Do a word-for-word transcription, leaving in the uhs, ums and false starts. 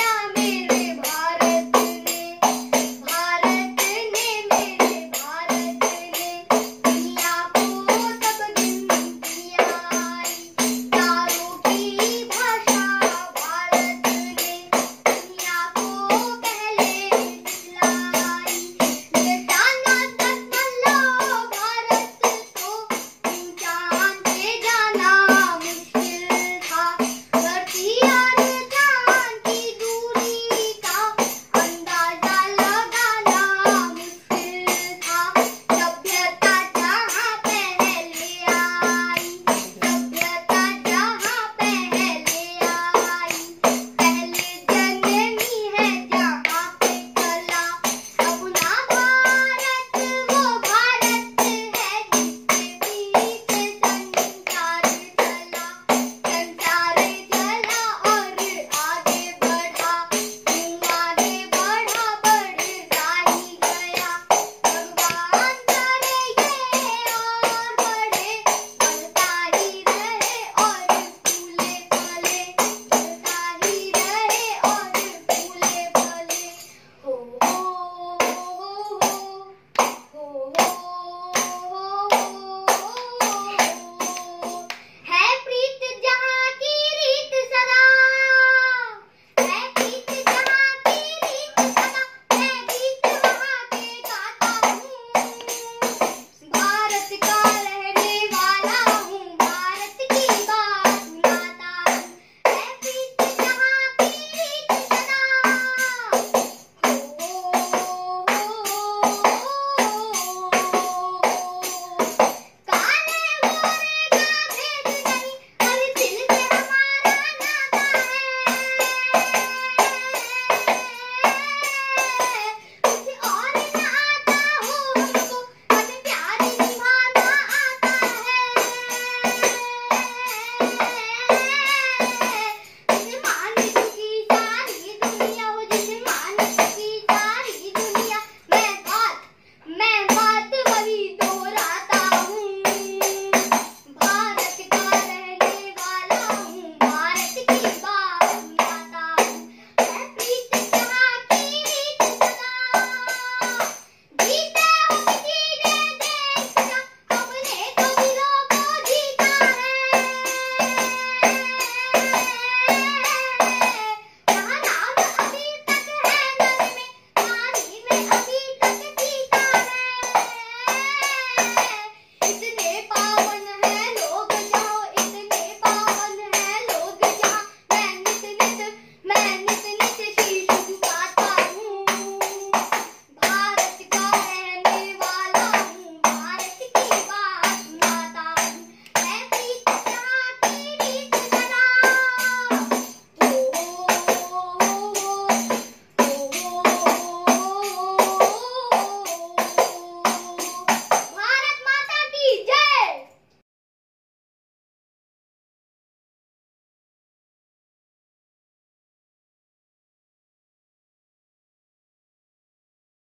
Yum.